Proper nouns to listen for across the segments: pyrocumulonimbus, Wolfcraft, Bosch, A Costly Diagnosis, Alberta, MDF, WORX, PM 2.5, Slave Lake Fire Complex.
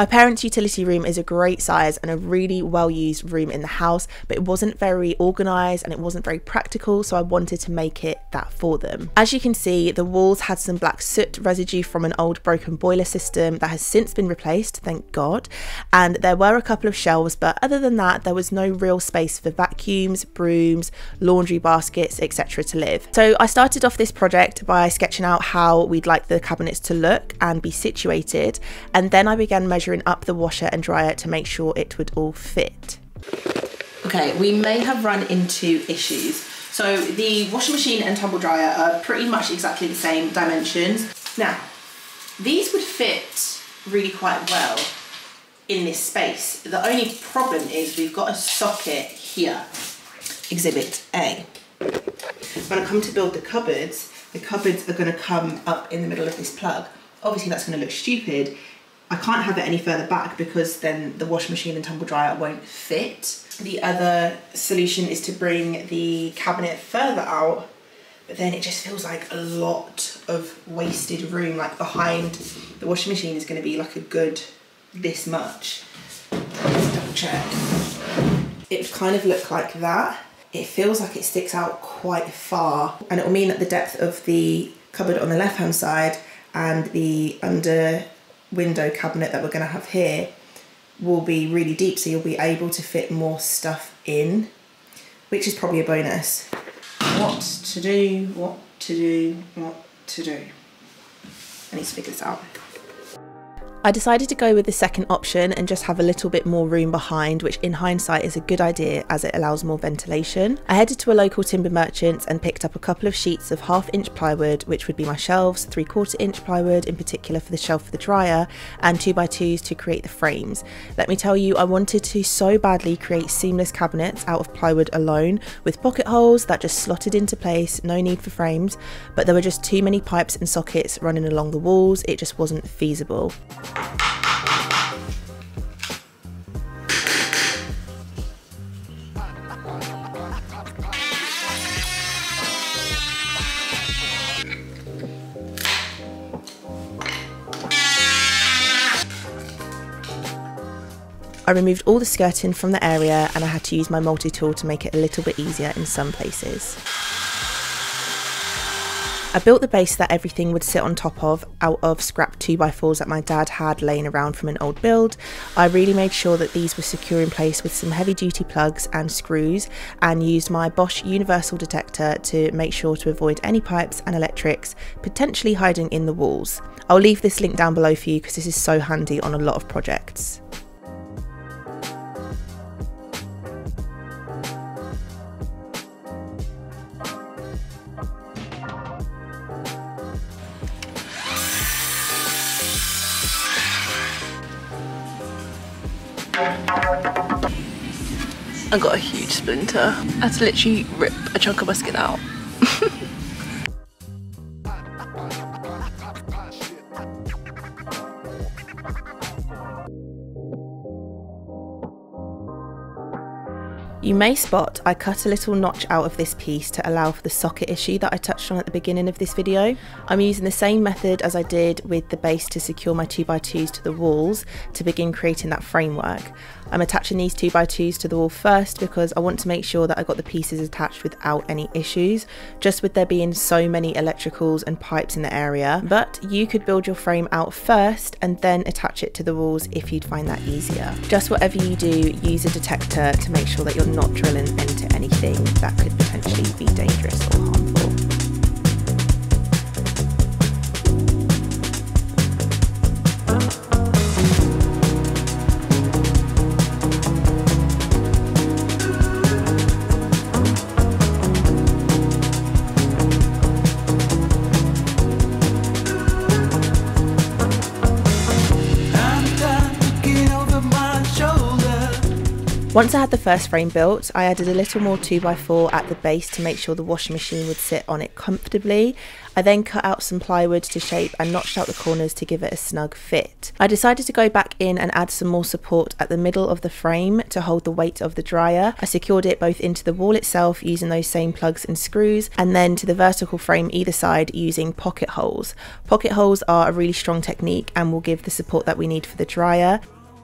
My parents' utility room is a great size and a really well-used room in the house, but it wasn't very organised and it wasn't very practical, so I wanted to make it that for them. As you can see, the walls had some black soot residue from an old broken boiler system that has since been replaced, thank God, and there were a couple of shelves, but other than that, there was no real space for vacuums, brooms, laundry baskets, etc. to live. So I started off this project by sketching out how we'd like the cabinets to look and be situated, and then I began measuring up the washer and dryer to make sure it would all fit. Okay, we may have run into issues. So the washing machine and tumble dryer are pretty much exactly the same dimensions. Now, these would fit really quite well in this space. The only problem is we've got a socket here. Exhibit A. When I come to build the cupboards are going to come up in the middle of this plug. Obviously that's going to look stupid. I can't have it any further back because then the washing machine and tumble dryer won't fit. The other solution is to bring the cabinet further out, but then it just feels like a lot of wasted room, like behind the washing machine is going to be like a good this much. Let's double check. It kind of looked like that. It feels like it sticks out quite far, and it will mean that the depth of the cupboard on the left hand side and the under window cabinet that we're going to have here will be really deep, so you'll be able to fit more stuff in, which is probably a bonus. What to do, what to do, what to do. I need to figure this out. I decided to go with the second option and just have a little bit more room behind, which in hindsight is a good idea as it allows more ventilation. I headed to a local timber merchant's and picked up a couple of sheets of 1/2 inch plywood, which would be my shelves, 3/4 inch plywood in particular for the shelf for the dryer, and 2x2s to create the frames. Let me tell you, I wanted to so badly create seamless cabinets out of plywood alone, with pocket holes that just slotted into place, no need for frames, but there were just too many pipes and sockets running along the walls, it just wasn't feasible. I removed all the skirting from the area and I had to use my multi-tool to make it a little bit easier in some places. I built the base that everything would sit on top of out of scrap 2x4s that my dad had laying around from an old build. I really made sure that these were secure in place with some heavy duty plugs and screws, and used my Bosch universal detector to make sure to avoid any pipes and electrics potentially hiding in the walls. I'll leave this link down below for you because this is so handy on a lot of projects. I got a huge splinter. I had to literally rip a chunk of my skin out. You may spot I cut a little notch out of this piece to allow for the socket issue that I touched on at the beginning of this video. I'm using the same method as I did with the base to secure my 2x2s to the walls to begin creating that framework. I'm attaching these 2x2s to the wall first because I want to make sure that I got the pieces attached without any issues, just with there being so many electricals and pipes in the area. But you could build your frame out first and then attach it to the walls if you'd find that easier. Just whatever you do, use a detector to make sure that you're not drilling into anything that could potentially be dangerous or harmful. Once I had the first frame built, I added a little more 2x4 at the base to make sure the washing machine would sit on it comfortably. I then cut out some plywood to shape and notched out the corners to give it a snug fit. I decided to go back in and add some more support at the middle of the frame to hold the weight of the dryer. I secured it both into the wall itself using those same plugs and screws, and then to the vertical frame either side using pocket holes. Pocket holes are a really strong technique and will give the support that we need for the dryer.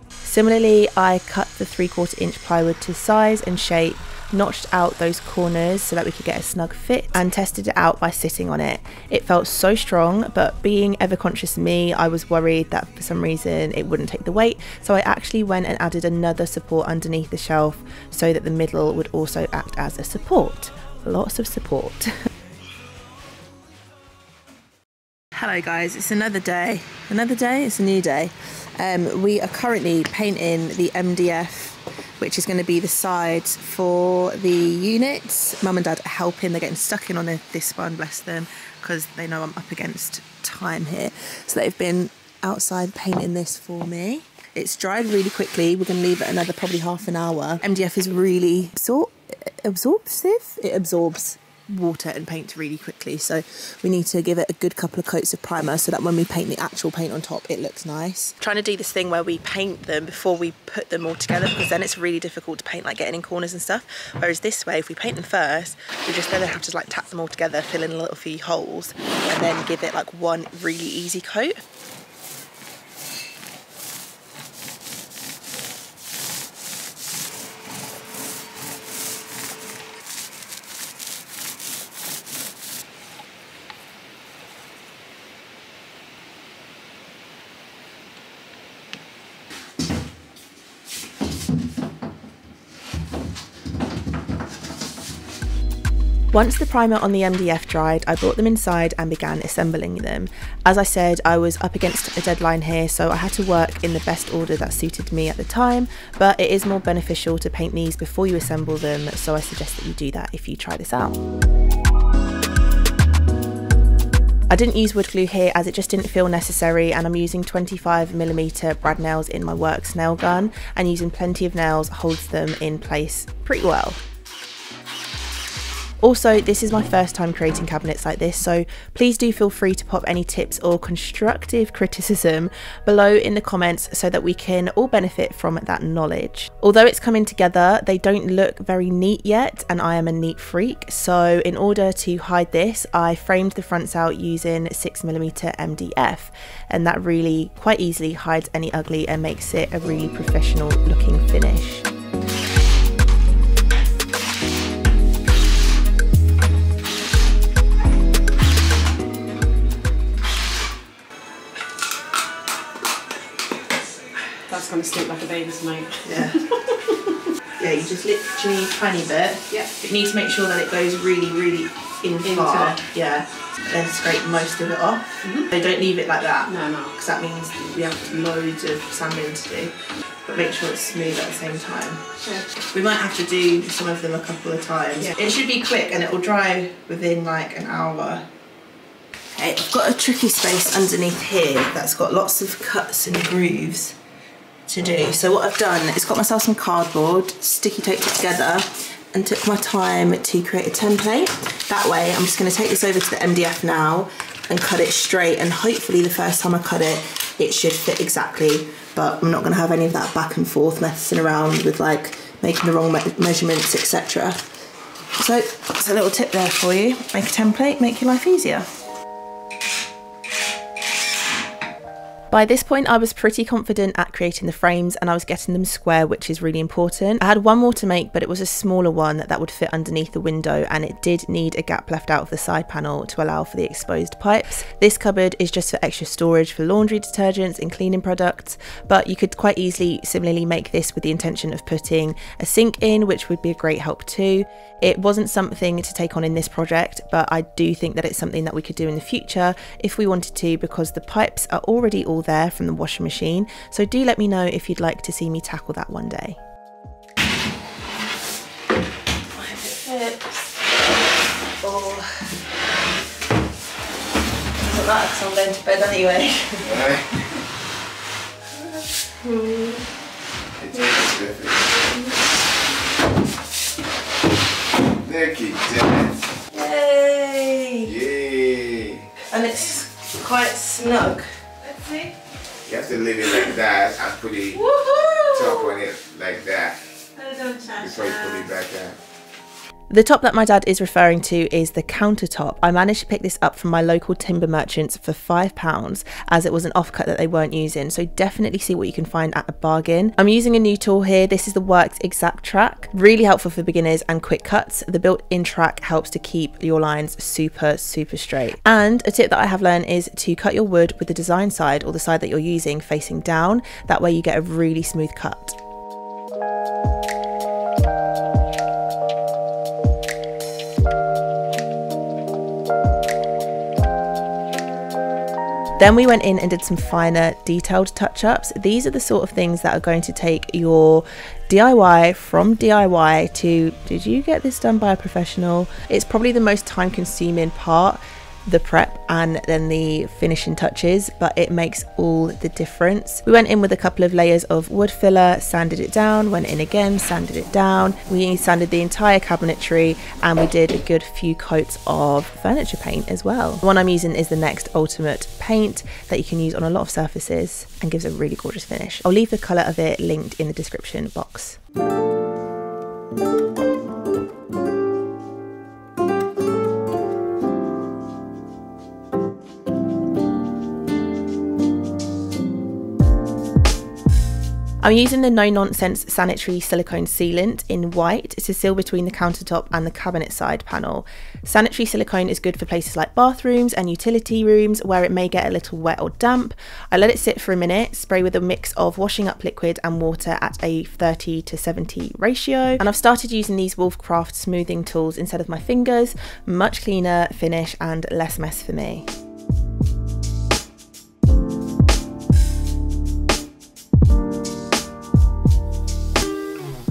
Similarly, I cut the 3/4 inch plywood to size and shape, notched out those corners so that we could get a snug fit, and tested it out by sitting on it. It felt so strong, but being ever conscious me, I was worried that for some reason it wouldn't take the weight, so I actually went and added another support underneath the shelf so that the middle would also act as a support. Lots of support. Hello guys, it's another day, it's a new day. We are currently painting the MDF, which is going to be the sides for the units. Mum and Dad are helping, they're getting stuck in on this one, bless them, because they know I'm up against time here. So they've been outside painting this for me. It's dried really quickly, we're going to leave it another probably half an hour. MDF is really absorptive? It absorbs water and paint really quickly, so we need to give it a good couple of coats of primer so that when we paint the actual paint on top it looks nice. I'm trying to do this thing where we paint them before we put them all together, because then it's really difficult to paint, like getting in corners and stuff, whereas this way if we paint them first we just then have to like tap them all together, fill in a little few holes and then give it like one really easy coat. Once the primer on the MDF dried, I brought them inside and began assembling them. As I said, I was up against a deadline here, so I had to work in the best order that suited me at the time, but it is more beneficial to paint these before you assemble them, so I suggest that you do that if you try this out. I didn't use wood glue here as it just didn't feel necessary, and I'm using 25mm brad nails in my WORX nail gun, and using plenty of nails holds them in place pretty well. Also, this is my first time creating cabinets like this, so please do feel free to pop any tips or constructive criticism below in the comments so that we can all benefit from that knowledge. Although it's coming together, they don't look very neat yet, and I am a neat freak, so in order to hide this, I framed the fronts out using 6mm MDF, and that really quite easily hides any ugly and makes it a really professional looking finish. That's going to sleep like a baby tonight. Yeah. Yeah, you just literally tiny bit. Yeah. But you need to make sure that it goes really, really in far. Yeah. And then scrape most of it off. Mm-hmm. So don't leave it like that. No, no. Because that means we have loads of sanding to do. But make sure it's smooth at the same time. Yeah. We might have to do some of them a couple of times. Yeah. It should be quick and it will dry within like an hour. Okay, I've got a tricky space underneath here that's got lots of cuts and grooves to do. So what I've done is got myself some cardboard, sticky taped it together and took my time to create a template. That way I'm just going to take this over to the MDF now and cut it straight, and hopefully the first time I cut it, it should fit exactly, but I'm not going to have any of that back and forth messing around with like making the wrong measurements, etc. So that's a little tip there for you. Make a template, make your life easier. By this point I was pretty confident at creating the frames and I was getting them square, which is really important. I had one more to make, but it was a smaller one that would fit underneath the window, and it did need a gap left out of the side panel to allow for the exposed pipes. This cupboard is just for extra storage for laundry detergents and cleaning products, but you could quite easily similarly make this with the intention of putting a sink in, which would be a great help too. It wasn't something to take on in this project, but I do think that it's something that we could do in the future if we wanted to, because the pipes are already all there from the washing machine, so do let me know if you'd like to see me tackle that one day. Doesn't matter because I'm going to bed anyway. picky, damn it. Yay! Yay! And it's quite snug. Let's see. You have to leave it like that and put the top on it like that. Before you put it back down. The top that my dad is referring to is the countertop. I managed to pick this up from my local timber merchants for £5 as it was an offcut that they weren't using, so definitely see what you can find at a bargain. I'm using a new tool here. This is the WORX Exact Track. Really helpful for beginners and quick cuts. The built-in track helps to keep your lines super, super straight. And a tip that I have learned is to cut your wood with the design side or the side that you're using facing down. That way you get a really smooth cut. Then we went in and did some finer detailed touch-ups. These are the sort of things that are going to take your DIY from DIY to, did you get this done by a professional? It's probably the most time-consuming part, the prep and then the finishing touches, but it makes all the difference. We went in with a couple of layers of wood filler, sanded it down, went in again, sanded it down. We sanded the entire cabinetry and we did a good few coats of furniture paint as well. The one I'm using is the Next Ultimate paint that you can use on a lot of surfaces and gives a really gorgeous finish. I'll leave the colour of it linked in the description box. I'm using the No Nonsense Sanitary Silicone Sealant in white to seal between the countertop and the cabinet side panel. Sanitary silicone is good for places like bathrooms and utility rooms where it may get a little wet or damp. I let it sit for a minute, spray with a mix of washing up liquid and water at a 30:70 ratio. And I've started using these Wolfcraft smoothing tools instead of my fingers. Much cleaner finish and less mess for me.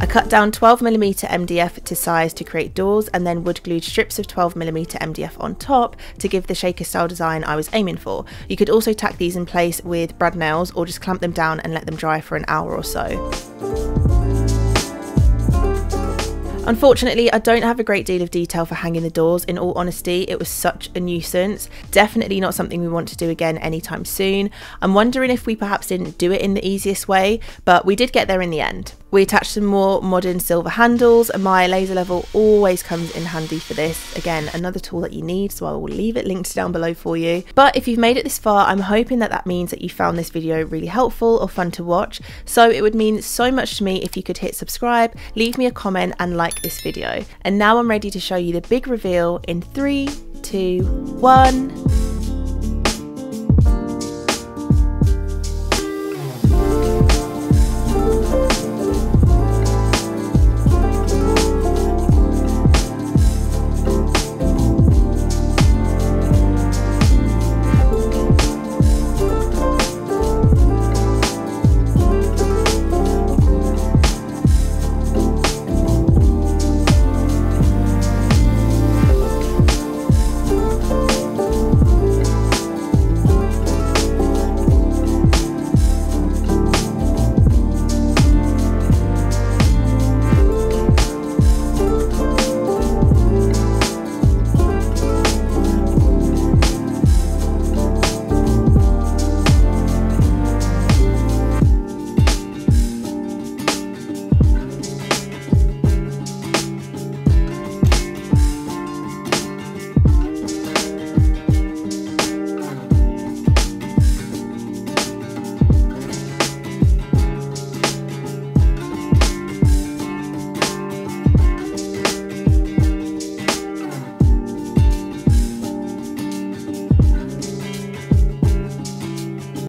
I cut down 12mm MDF to size to create doors and then wood glued strips of 12mm MDF on top to give the shaker style design I was aiming for. You could also tack these in place with brad nails or just clamp them down and let them dry for an hour or so. Unfortunately, I don't have a great deal of detail for hanging the doors. In all honesty, it was such a nuisance. Definitely not something we want to do again anytime soon. I'm wondering if we perhaps didn't do it in the easiest way, but we did get there in the end. We attached some more modern silver handles. My laser level always comes in handy for this. Again, another tool that you need, so I will leave it linked down below for you. But if you've made it this far, I'm hoping that that means that you found this video really helpful or fun to watch. So it would mean so much to me if you could hit subscribe, leave me a comment and like this video. And now I'm ready to show you the big reveal in 3, 2, 1.